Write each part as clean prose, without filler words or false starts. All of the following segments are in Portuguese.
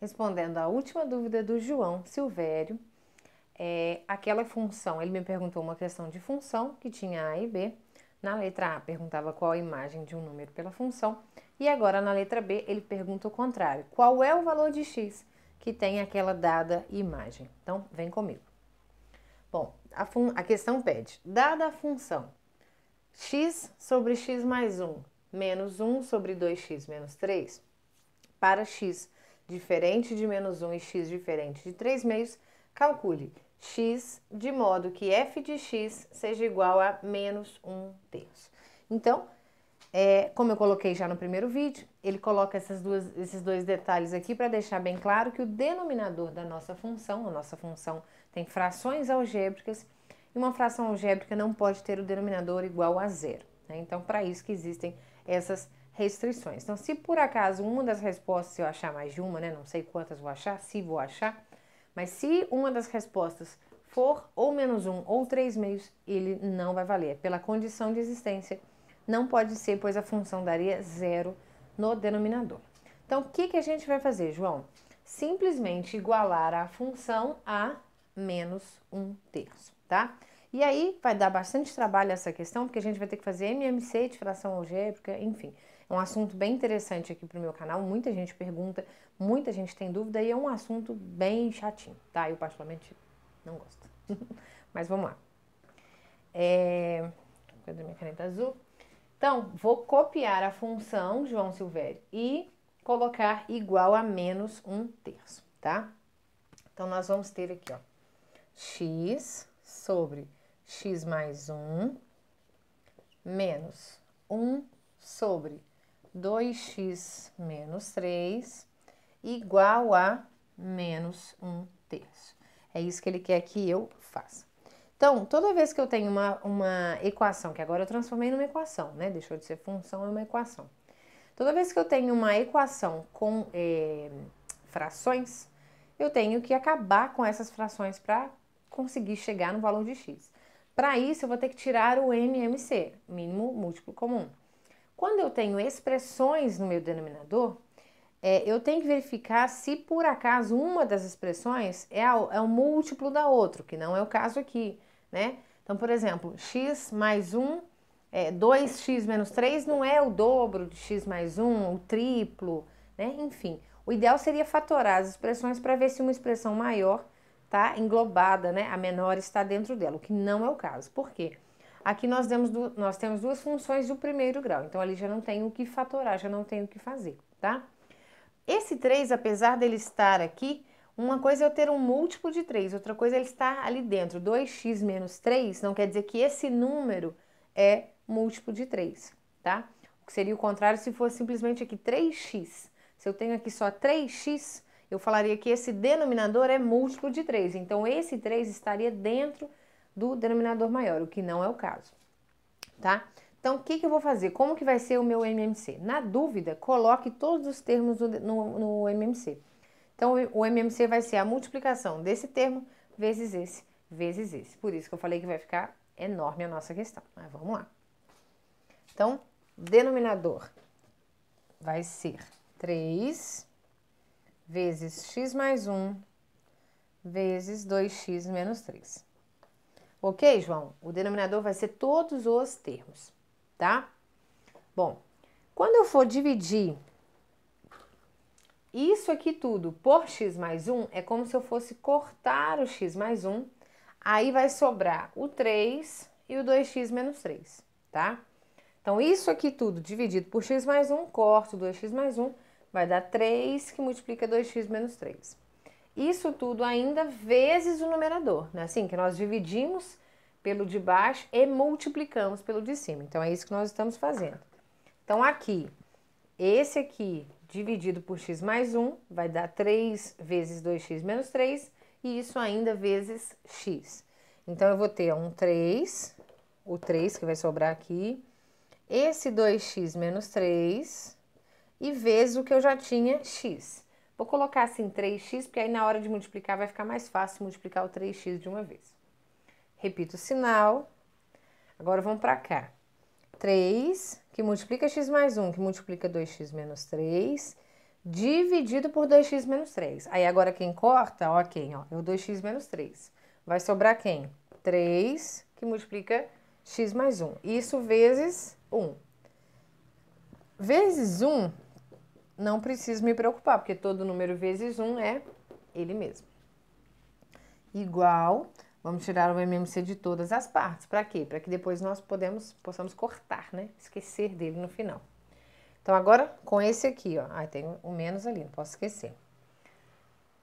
Respondendo à última dúvida do João Silvério, aquela função, ele me perguntou uma questão de função que tinha A e B. Na letra A perguntava qual a imagem de um número pela função, e agora na letra B ele pergunta o contrário, qual é o valor de x que tem aquela dada imagem? Então, vem comigo. Bom, a questão pede, dada a função x sobre x mais 1, menos 1 sobre 2x menos 3, para x diferente de menos 1 e x diferente de 3 meios, calcule x de modo que f de x seja igual a menos 1 terço. Então, como eu coloquei já no primeiro vídeo, ele coloca esses dois detalhes aqui para deixar bem claro que o denominador da nossa função, a nossa função tem frações algébricas, e uma fração algébrica não pode ter o denominador igual a zero, né? Então, para isso que existem essas restrições. Então, se por acaso uma das respostas, se eu achar mais de uma, né, não sei quantas vou achar, se vou achar, mas se uma das respostas for ou menos 1 ou 3 meios, ele não vai valer. Pela condição de existência, não pode ser, pois a função daria zero no denominador. Então, o que a gente vai fazer, João? Simplesmente igualar a função a menos 1 terço, tá? E aí, vai dar bastante trabalho essa questão, porque a gente vai ter que fazer MMC de fração algébrica, enfim. É um assunto bem interessante aqui pro meu canal, muita gente pergunta, muita gente tem dúvida e é um assunto bem chatinho, tá? Eu particularmente não gosto. Mas vamos lá. Cadê minha caneta azul? Então, vou copiar a função, João Silvério, e colocar igual a menos 1 terço, tá? Então, nós vamos ter aqui, ó, x sobre x mais 1 menos 1 sobre 2x menos 3 igual a menos 1 terço. É isso que ele quer que eu faça. Então, toda vez que eu tenho uma equação, que agora eu transformei numa equação, né? Deixou de ser função, é uma equação. Toda vez que eu tenho uma equação com frações, eu tenho que acabar com essas frações para conseguir chegar no valor de x. Para isso, eu vou ter que tirar o MMC, mínimo múltiplo comum. Quando eu tenho expressões no meu denominador, eu tenho que verificar se por acaso uma das expressões é um múltiplo da outra, que não é o caso aqui, né? Então, por exemplo, x mais 1, 2x menos 3 não é o dobro de x mais 1, o triplo, né? Enfim, o ideal seria fatorar as expressões para ver se uma expressão maior está englobada, né? A menor está dentro dela, o que não é o caso. Por quê? Aqui nós temos duas funções do primeiro grau, então ali já não tem o que fatorar, já não tem o que fazer, tá? Esse 3, apesar dele estar aqui, uma coisa é eu ter um múltiplo de 3, outra coisa é ele estar ali dentro. 2x menos 3 não quer dizer que esse número é múltiplo de 3, tá? O que seria o contrário se fosse simplesmente aqui 3x. Se eu tenho aqui só 3x, eu falaria que esse denominador é múltiplo de 3, então esse 3 estaria dentro do denominador maior, o que não é o caso, tá? Então, o que eu vou fazer? Como que vai ser o meu MMC? Na dúvida, coloque todos os termos no MMC. Então, o MMC vai ser a multiplicação desse termo vezes esse, vezes esse. Por isso que eu falei que vai ficar enorme a nossa questão, mas vamos lá. Então, denominador vai ser 3 vezes x mais 1 vezes 2x menos 3. Ok, João? O denominador vai ser todos os termos, tá? Bom, quando eu for dividir isso aqui tudo por x mais 1, é como se eu fosse cortar o x mais 1, aí vai sobrar o 3 e o 2x menos 3, tá? Então, isso aqui tudo dividido por x mais 1, corto 2x mais 1, vai dar 3 que multiplica 2x menos 3. Isso tudo ainda vezes o numerador, né? Assim, que nós dividimos pelo de baixo e multiplicamos pelo de cima. Então, é isso que nós estamos fazendo. Então, aqui, esse aqui dividido por x mais 1 vai dar 3 vezes 2x menos 3 e isso ainda vezes x. Então, eu vou ter um 3, o 3 que vai sobrar aqui, esse 2x menos 3 e vezes o que eu já tinha, x. Vou colocar assim 3x, porque aí na hora de multiplicar vai ficar mais fácil multiplicar o 3x de uma vez. Repito o sinal. Agora vamos para cá. 3, que multiplica x mais 1, que multiplica 2x menos 3, dividido por 2x menos 3. Aí agora quem corta, ó, quem, ó, é o 2x menos 3. Vai sobrar quem? 3, que multiplica x mais 1. Isso vezes 1. Vezes 1, não preciso me preocupar, porque todo número vezes 1 é ele mesmo. Igual, vamos tirar o MMC de todas as partes. Para quê? Para que depois nós possamos cortar, né? Esquecer dele no final. Então, agora, com esse aqui, ó. Ah, tem o menos ali, não posso esquecer.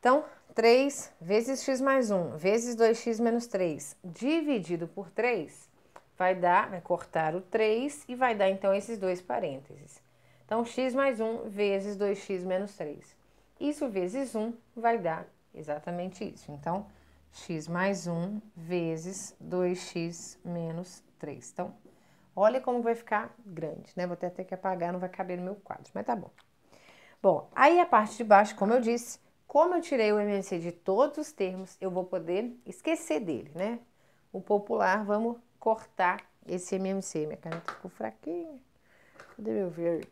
Então, 3 vezes x mais 1, vezes 2x menos 3, dividido por 3, vai dar, vai cortar o 3 e vai dar, então, esses dois parênteses. Então, x mais 1 vezes 2x menos 3. Isso vezes 1 vai dar exatamente isso. Então, x mais 1 vezes 2x menos 3. Então, olha como vai ficar grande, né? Vou até ter que apagar, não vai caber no meu quadro, mas tá bom. Bom, aí a parte de baixo, como eu disse, como eu tirei o MMC de todos os termos, eu vou poder esquecer dele, né? O popular, vamos cortar esse MMC. Minha caneta ficou fraquinha. Cadê meu verde?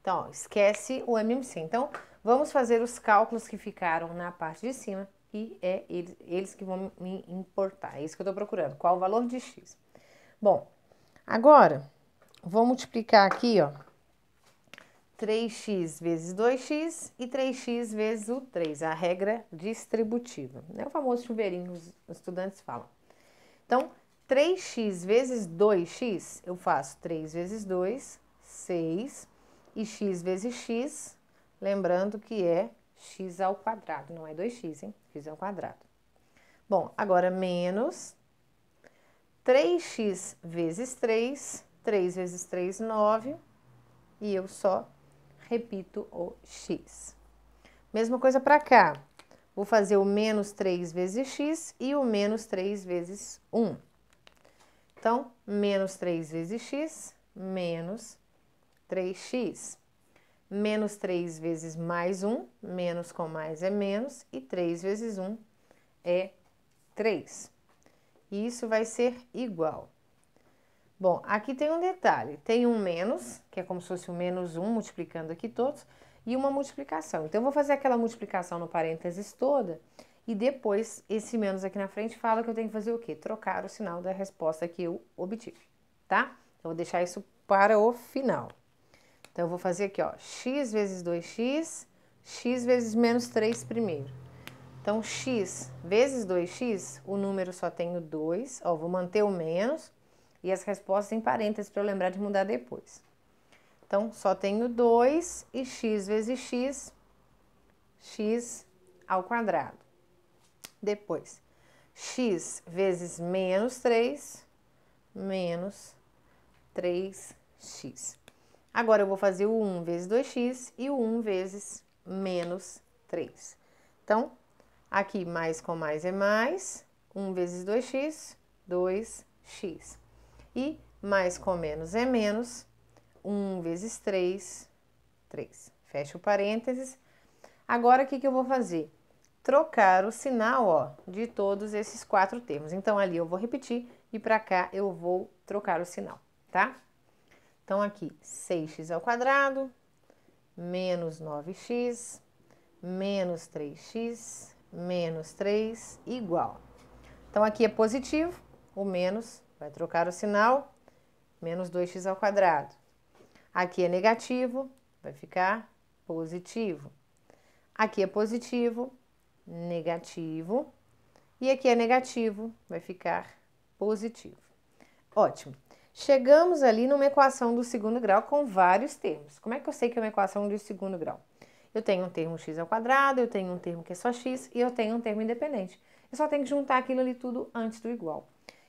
Então, ó, esquece o MMC. Então, vamos fazer os cálculos que ficaram na parte de cima e é eles que vão me importar. É isso que eu tô procurando, qual o valor de x. Bom, agora, vou multiplicar aqui, ó, 3x vezes 2x e 3x vezes o 3, a regra distributiva, né? O famoso chuveirinho, os estudantes falam. Então, 3x vezes 2x, eu faço 3 vezes 2, 6, e x vezes x, lembrando que é x ao quadrado, não é 2x, hein? X ao quadrado. Bom, agora menos 3x vezes 3, 3 vezes 3, 9, e eu só repito o x. Mesma coisa para cá, vou fazer o menos 3 vezes x e o menos 3 vezes 1. Então, menos 3 vezes x, menos 3x. Menos 3 vezes mais 1, menos com mais é menos, e 3 vezes 1 é 3. E isso vai ser igual. Bom, aqui tem um detalhe, tem um menos, que é como se fosse o menos 1, multiplicando aqui todos, e uma multiplicação. Então, eu vou fazer aquela multiplicação no parênteses toda, e depois esse menos aqui na frente fala que eu tenho que fazer o quê? Trocar o sinal da resposta que eu obtive, tá? Eu vou deixar isso para o final. Então, eu vou fazer aqui, ó, x vezes 2x, x vezes menos 3 primeiro. Então, x vezes 2x, o número só tem o 2, ó, vou manter o menos e as respostas em parênteses para eu lembrar de mudar depois. Então, só tenho 2 e x vezes x, x ao quadrado. Depois, x vezes menos 3, menos 3x. Agora, eu vou fazer o 1 vezes 2x e o 1 vezes menos 3. Então, aqui, mais com mais é mais, 1 vezes 2x, 2x. E mais com menos é menos, 1 vezes 3, 3. Fecha o parênteses. Agora, o que que eu vou fazer? Trocar o sinal, ó, de todos esses 4 termos. Então, ali eu vou repetir e pra cá eu vou trocar o sinal, tá? Então, aqui, 6x ao quadrado, menos 9x, menos 3x... menos 3 igual. Então, aqui é positivo, o menos vai trocar o sinal, menos 2x ao quadrado. Aqui é negativo, vai ficar positivo. Aqui é positivo, negativo. E aqui é negativo, vai ficar positivo. Ótimo. Chegamos ali numa equação do segundo grau com vários termos. Como é que eu sei que é uma equação de segundo grau? Eu tenho um termo x ao quadrado, eu tenho um termo que é só x e eu tenho um termo independente. Eu só tenho que juntar aquilo ali tudo antes do igual.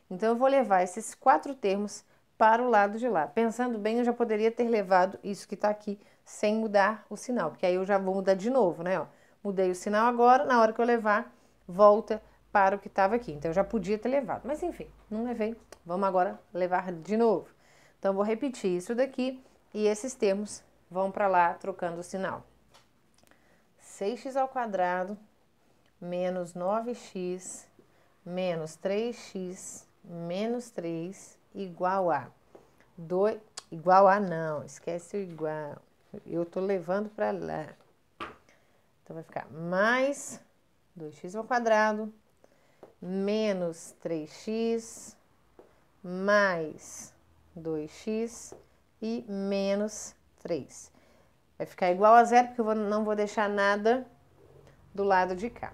Então, eu vou levar esses 4 termos para o lado de lá. Pensando bem, eu já poderia ter levado isso que está aqui sem mudar o sinal, porque aí eu já vou mudar de novo, né? Ó, mudei o sinal agora, na hora que eu levar, volta para o que estava aqui. Então, eu já podia ter levado, mas enfim, não levei. Vamos agora levar de novo. Então, eu vou repetir isso daqui e esses termos vão para lá trocando o sinal. 6x ao quadrado, menos 9x, menos 3x, menos 3, igual a 2, igual a não, esquece o igual, eu tô levando para lá. Então, vai ficar mais 2x ao quadrado, menos 3x, mais 2x e menos 3. Vai ficar igual a zero, porque eu não vou deixar nada do lado de cá.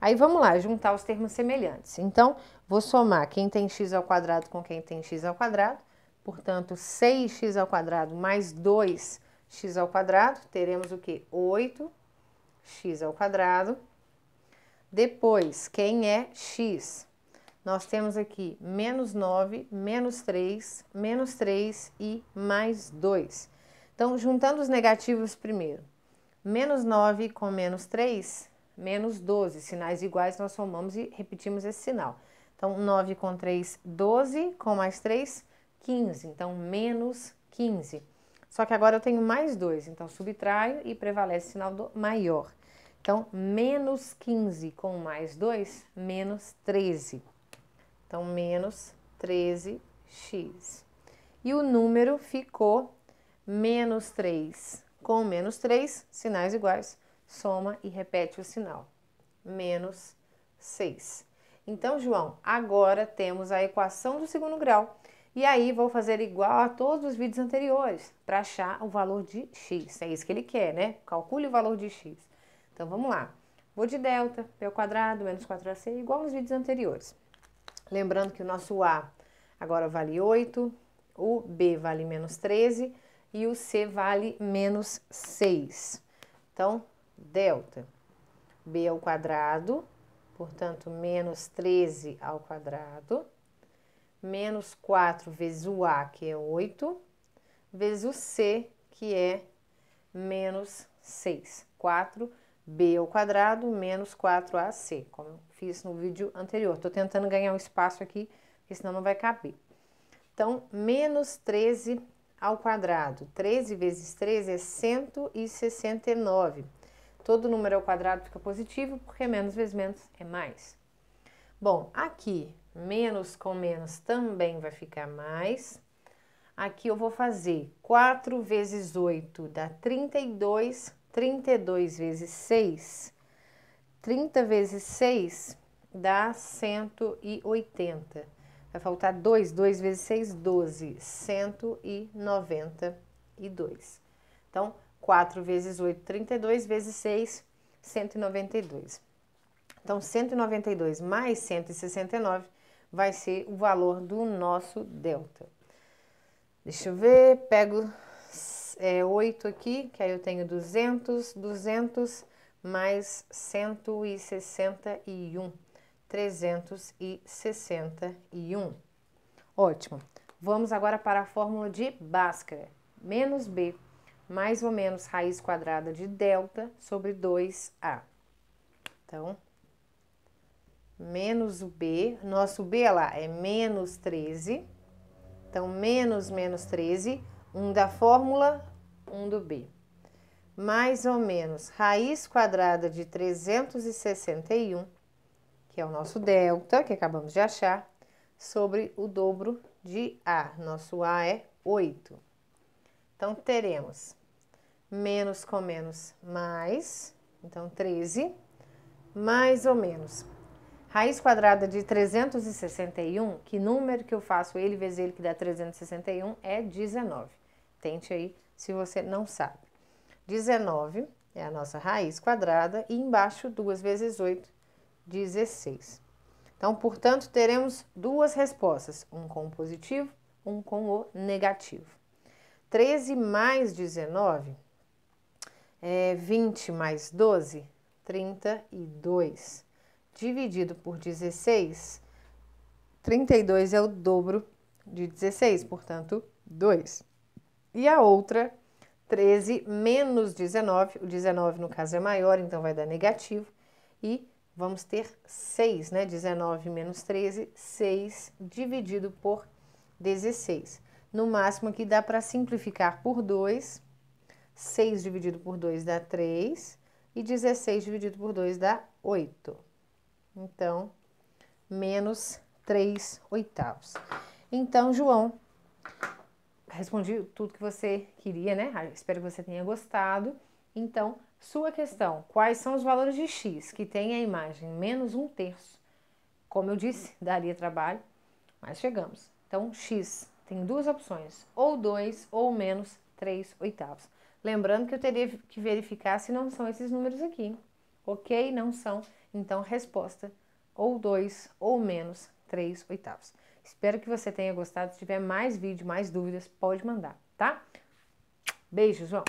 Aí, vamos lá, juntar os termos semelhantes. Então, vou somar quem tem x ao quadrado com quem tem x ao quadrado. Portanto, 6x ao quadrado mais 2x ao quadrado, teremos o quê? 8x ao quadrado. Depois, quem é x? Nós temos aqui menos 9, menos 3 e mais 2. Então, juntando os negativos primeiro. Menos 9 com menos 3... menos 12, sinais iguais, nós somamos e repetimos esse sinal. Então, 9 com 3, 12, com mais 3, 15. Então, menos 15. Só que agora eu tenho mais 2, então subtraio e prevalece o sinal do maior. Então, menos 15 com mais 2, menos 13. Então, menos 13x. E o número ficou menos 3 com menos 3, sinais iguais. Soma e repete o sinal, menos 6. Então, João, agora temos a equação do segundo grau. E aí, vou fazer igual a todos os vídeos anteriores, para achar o valor de x. É isso que ele quer, né? Calcule o valor de x. Então, vamos lá. Vou de delta, p ao quadrado, menos 4ac, igual nos vídeos anteriores. Lembrando que o nosso a agora vale 8, o b vale menos 13 e o c vale menos 6. Então, delta, b ao quadrado, portanto, menos 13 ao quadrado, menos 4 vezes o a, que é 8, vezes o c, que é menos 6. 4b ao quadrado, menos 4ac, como eu fiz no vídeo anterior. Estou tentando ganhar um espaço aqui, porque senão não vai caber. Então, menos 13 ao quadrado. 13 vezes 13 é 169. Todo número ao quadrado fica positivo, porque menos vezes menos é mais. Bom, aqui, menos com menos também vai ficar mais. Aqui eu vou fazer 4 vezes 8 dá 32, 32 vezes 6. 30 vezes 6 dá 180. Vai faltar 2, 2 vezes 6, 12, 192. Então, 4 vezes 8, 32, vezes 6, 192. Então, 192 mais 169 vai ser o valor do nosso delta. Deixa eu ver, pego 8 aqui, que aí eu tenho 200, 200 mais 161, 361. Ótimo. Vamos agora para a fórmula de Bhaskara, menos b mais ou menos raiz quadrada de delta sobre 2a. Então, menos o b, nosso b lá é menos 13. Então, menos menos 13, um da fórmula, um do b. Mais ou menos raiz quadrada de 361, que é o nosso delta, que acabamos de achar, sobre o dobro de a. Nosso a é 8. Então, teremos menos com menos mais, então 13, mais ou menos raiz quadrada de 361, que número que eu faço ele vezes ele que dá 361 é 19. Tente aí se você não sabe. 19 é a nossa raiz quadrada e embaixo 2 vezes 8, 16. Então, portanto, teremos duas respostas, um com o positivo, um com o negativo. 13 mais 19 é 20 mais 12, 32. Dividido por 16, 32 é o dobro de 16, portanto, 2. E a outra, 13 menos 19, o 19 no caso é maior, então vai dar negativo. E vamos ter 6, né? 19 menos 13, 6 dividido por 16. No máximo aqui dá para simplificar por 2, 6 dividido por 2 dá 3 e 16 dividido por 2 dá 8. Então, menos 3 oitavos. Então, João, respondi tudo que você queria, né? Espero que você tenha gostado. Então, sua questão, quais são os valores de x que tem a imagem menos 1/3? Como eu disse, daria trabalho, mas chegamos. Então, x tem duas opções, ou 2 ou menos 3/8. Lembrando que eu teria que verificar se não são esses números aqui, ok? Não são, então resposta ou 2 ou menos 3/8. Espero que você tenha gostado, se tiver mais vídeo, mais dúvidas, pode mandar, tá? Beijo, João!